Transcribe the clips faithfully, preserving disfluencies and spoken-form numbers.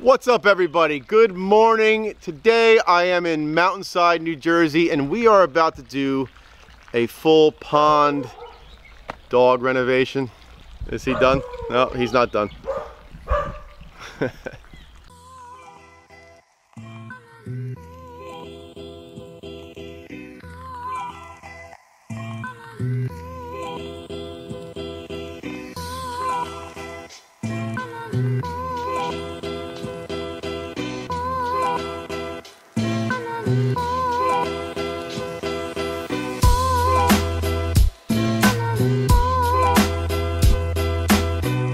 What's up, everybody? Good morning. Today I am in Mountainside, New Jersey, and we are about to do a full pond dog renovation. Is he done? No, he's not done.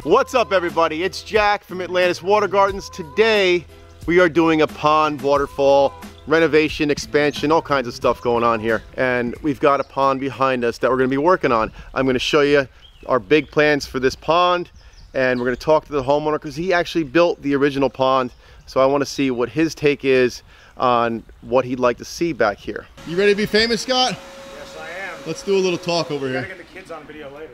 What's up, everybody? It's Jack from Atlantis Water Gardens. Today we are doing a pond waterfall renovation, expansion, all kinds of stuff going on here. And we've got a pond behind us that we're going to be working on. I'm going to show you our big plans for this pond, and we're going to talk to the homeowner because he actually built the original pond. So I want to see what his take is on what he'd like to see back here. You ready to be famous, Scott? Yes, I am. Let's do a little talk over here. I gotta get the kids on video later.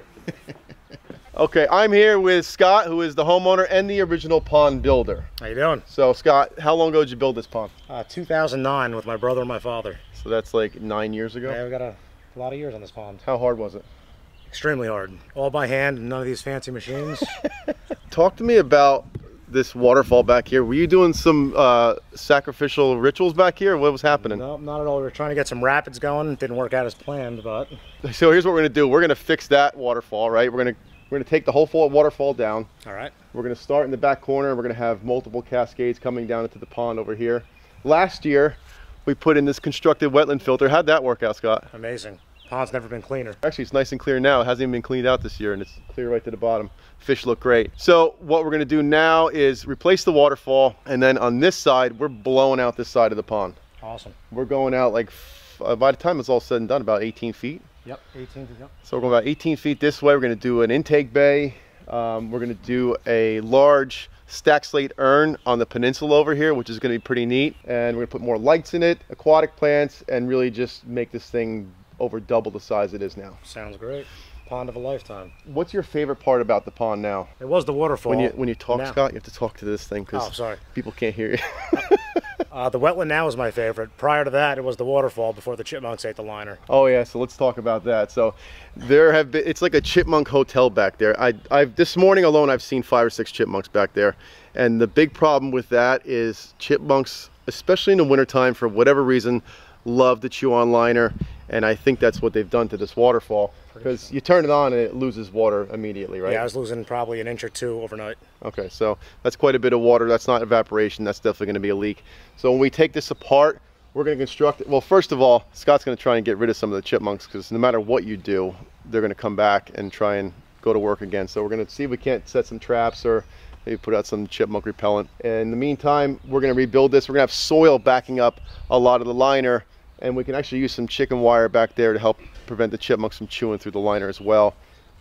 Okay, I'm here with Scott, who is the homeowner and the original pond builder. How you doing? So, Scott, how long ago did you build this pond? Uh, two thousand nine with my brother and my father. So that's like nine years ago? Yeah, we got a, a lot of years on this pond. How hard was it? Extremely hard. All by hand, none of these fancy machines. Talk to me about this waterfall back here. Were you doing some uh, sacrificial rituals back here? What was happening? No, not at all. We were trying to get some rapids going. It didn't work out as planned, but... So here's what we're going to do. We're going to fix that waterfall, right? We're going to We're going to take the whole waterfall down. All right. We're going to start in the back corner. We're going to have multiple cascades coming down into the pond over here. Last year, we put in this constructed wetland filter. How'd that work out, Scott? Amazing. Pond's never been cleaner. Actually, it's nice and clear now. It hasn't even been cleaned out this year, and it's clear right to the bottom. Fish look great. So what we're going to do now is replace the waterfall, and then on this side, we're blowing out this side of the pond. Awesome. We're going out like, by the time it's all said and done, about eighteen feet. Yep, eighteen. Yep. So we're going about eighteen feet this way. We're going to do an intake bay. Um, we're going to do a large stack slate urn on the peninsula over here, which is going to be pretty neat. And we're going to put more lights in it, aquatic plants, and really just make this thing over double the size it is now. Sounds great. Pond of a lifetime. What's your favorite part about the pond now? It was the waterfall. When you, when you talk, now. Scott, you have to talk to this thing because oh, sorry. People can't hear you. Uh, the wetland now is my favorite. Prior to that, it was the waterfall before the chipmunks ate the liner. Oh yeah, so let's talk about that. So there have been, it's like a chipmunk hotel back there. I, I've, this morning alone, I've seen five or six chipmunks back there. And the big problem with that is chipmunks, especially in the wintertime, for whatever reason, love to chew on liner. And I think that's what they've done to this waterfall. Because you turn it on and it loses water immediately, right? Yeah, I was losing probably an inch or two overnight. Okay, so that's quite a bit of water. That's not evaporation. That's definitely going to be a leak. So when we take this apart, we're going to construct it. Well, first of all, Scott's going to try and get rid of some of the chipmunks because no matter what you do, they're going to come back and try and go to work again. So we're going to see if we can't set some traps or maybe put out some chipmunk repellent. And in the meantime, we're going to rebuild this. We're going to have soil backing up a lot of the liner. And we can actually use some chicken wire back there to help prevent the chipmunks from chewing through the liner as well.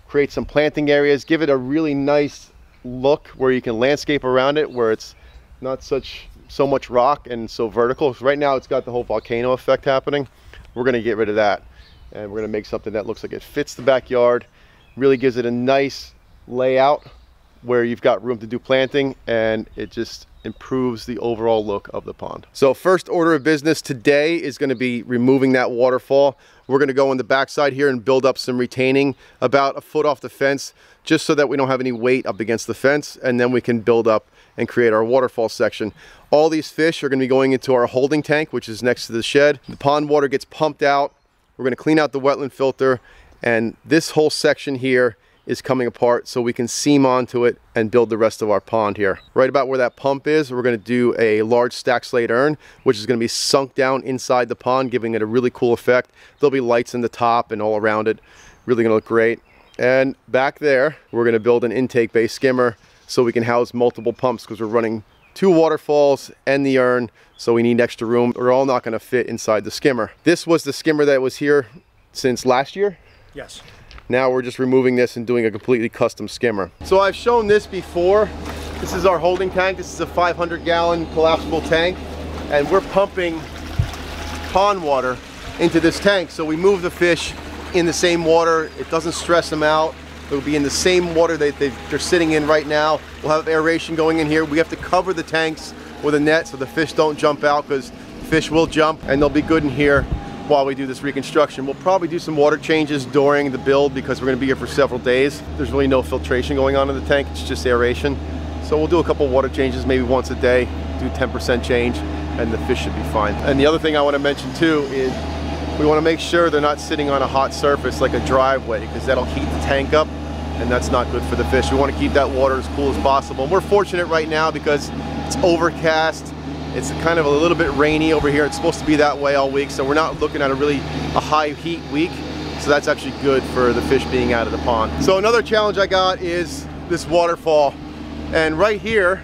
Create some planting areas, give it a really nice look where you can landscape around it, where it's not such so much rock and so vertical. Right now it's got the whole volcano effect happening. We're gonna get rid of that. And we're gonna make something that looks like it fits the backyard, really gives it a nice layout where you've got room to do planting, and it just improves the overall look of the pond. So first order of business today is going to be removing that waterfall. We're going to go on the backside here and build up some retaining about a foot off the fence, just so that we don't have any weight up against the fence, and then we can build up and create our waterfall section. All these fish are going to be going into our holding tank, which is next to the shed. The pond water gets pumped out. We're going to clean out the wetland filter, and this whole section here is coming apart so we can seam onto it and build the rest of our pond here. Right about where that pump is, we're gonna do a large stack slate urn, which is gonna be sunk down inside the pond, giving it a really cool effect. There'll be lights in the top and all around it. Really gonna look great. And back there, we're gonna build an intake bay skimmer so we can house multiple pumps because we're running two waterfalls and the urn, so we need extra room. We're all not gonna fit inside the skimmer. This was the skimmer that was here since last year? Yes. Now we're just removing this and doing a completely custom skimmer. So I've shown this before. This is our holding tank. This is a five hundred gallon collapsible tank. And we're pumping pond water into this tank. So we move the fish in the same water. It doesn't stress them out. It'll be in the same water that they're sitting in right now. We'll have aeration going in here. We have to cover the tanks with a net so the fish don't jump out, because fish will jump, and they'll be good in here while we do this reconstruction. We'll probably do some water changes during the build because we're gonna be here for several days. There's really no filtration going on in the tank, it's just aeration. So we'll do a couple water changes, maybe once a day, do ten percent change, and the fish should be fine. And the other thing I wanna mention too is we wanna make sure they're not sitting on a hot surface like a driveway, because that'll heat the tank up, and that's not good for the fish. We wanna keep that water as cool as possible. And we're fortunate right now because it's overcast. It's kind of a little bit rainy over here. It's supposed to be that way all week, so we're not looking at a really a high heat week. So that's actually good for the fish being out of the pond. So another challenge I got is this waterfall. And right here,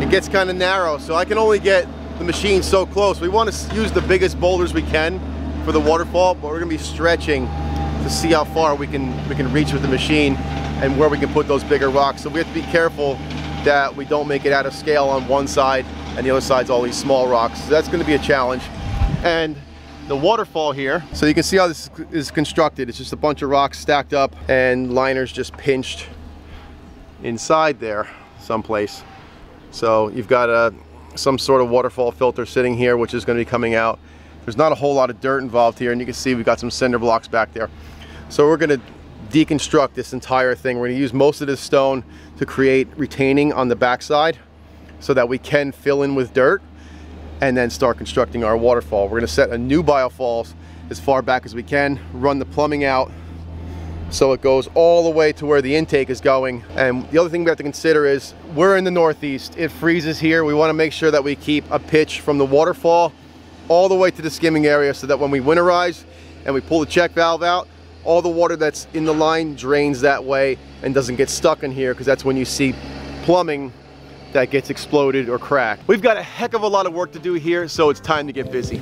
it gets kind of narrow, so I can only get the machine so close. We want to use the biggest boulders we can for the waterfall, but we're gonna be stretching to see how far we can, we can reach with the machine and where we can put those bigger rocks. So we have to be careful that we don't make it out of scale on one side and the other side's all these small rocks. So that's gonna be a challenge. And the waterfall here, so you can see how this is constructed. It's just a bunch of rocks stacked up and liners just pinched inside there someplace. So you've got a, some sort of waterfall filter sitting here, which is gonna be coming out. There's not a whole lot of dirt involved here, and you can see we've got some cinder blocks back there. So we're gonna deconstruct this entire thing. We're gonna use most of this stone to create retaining on the backside, so that we can fill in with dirt and then start constructing our waterfall. We're gonna set a new biofalls as far back as we can, run the plumbing out so it goes all the way to where the intake is going. And the other thing we have to consider is we're in the Northeast. It freezes here. We wanna make sure that we keep a pitch from the waterfall all the way to the skimming area, so that when we winterize and we pull the check valve out, all the water that's in the line drains that way and doesn't get stuck in here, because that's when you see plumbing that gets exploded or cracked. We've got a heck of a lot of work to do here, so it's time to get busy.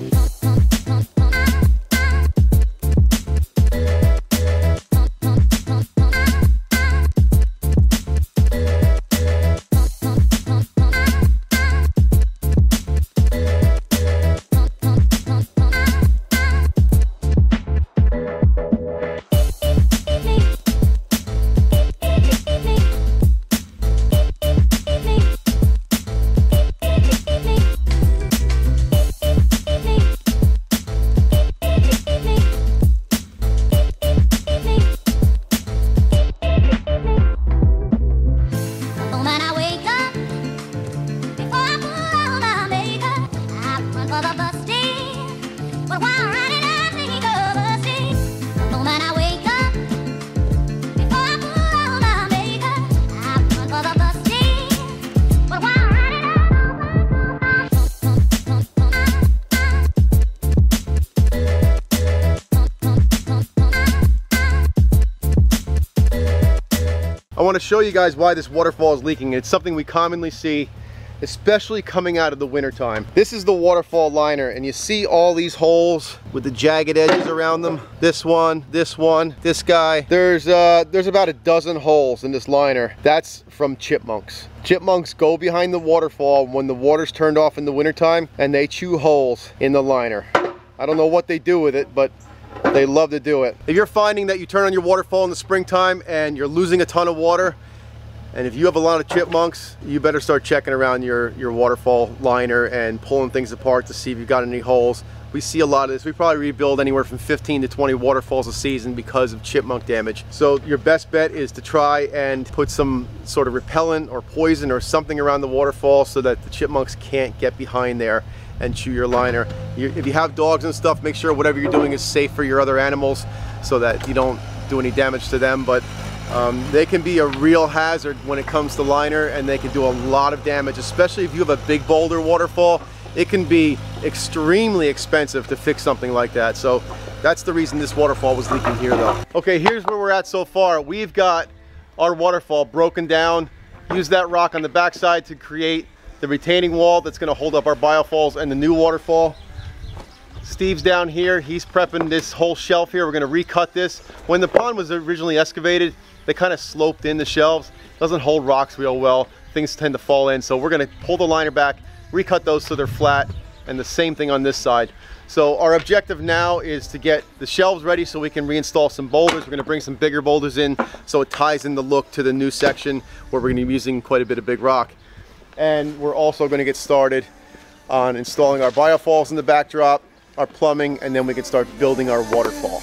I want to show you guys why this waterfall is leaking. It's something we commonly see, especially coming out of the winter time. This is the waterfall liner, and you see all these holes with the jagged edges around them. This one, this one, this guy. There's uh, there's about a dozen holes in this liner. That's from chipmunks. Chipmunks go behind the waterfall when the water's turned off in the winter time, and they chew holes in the liner. I don't know what they do with it, but they love to do it. If you're finding that you turn on your waterfall in the springtime and you're losing a ton of water, and if you have a lot of chipmunks, you better start checking around your, your waterfall liner and pulling things apart to see if you've got any holes. We see a lot of this. We probably rebuild anywhere from fifteen to twenty waterfalls a season because of chipmunk damage. So your best bet is to try and put some sort of repellent or poison or something around the waterfall so that the chipmunks can't get behind there and chew your liner. You, if you have dogs and stuff, make sure whatever you're doing is safe for your other animals so that you don't do any damage to them. But um, they can be a real hazard when it comes to liner, and they can do a lot of damage, especially if you have a big boulder waterfall. It can be extremely expensive to fix something like that. So that's the reason this waterfall was leaking here though. Okay, here's where we're at so far. We've got our waterfall broken down. Use that rock on the backside to create the retaining wall that's gonna hold up our biofalls and the new waterfall. Steve's down here, he's prepping this whole shelf here. We're gonna recut this. When the pond was originally excavated, they kind of sloped in the shelves. Doesn't hold rocks real well. Things tend to fall in. So we're gonna pull the liner back, recut those so they're flat, and the same thing on this side. So our objective now is to get the shelves ready so we can reinstall some boulders. We're going to bring some bigger boulders in so it ties in the look to the new section where we're going to be using quite a bit of big rock. And we're also going to get started on installing our biofalls in the backdrop, our plumbing, and then we can start building our waterfall.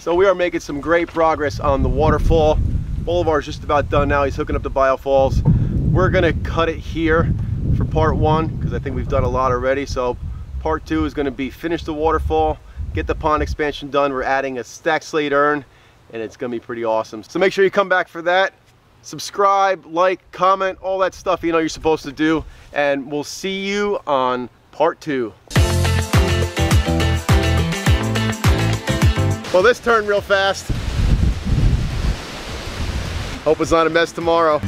So we are making some great progress on the waterfall. Bolivar's just about done now. He's hooking up the biofalls. We're gonna cut it here for part one because I think we've done a lot already. So part two is gonna be finish the waterfall, get the pond expansion done. We're adding a stack slate urn and it's gonna be pretty awesome. So make sure you come back for that. Subscribe, like, comment, all that stuff you know you're supposed to do. And we'll see you on part two. Well, this turned real fast. Hope it's not a mess tomorrow.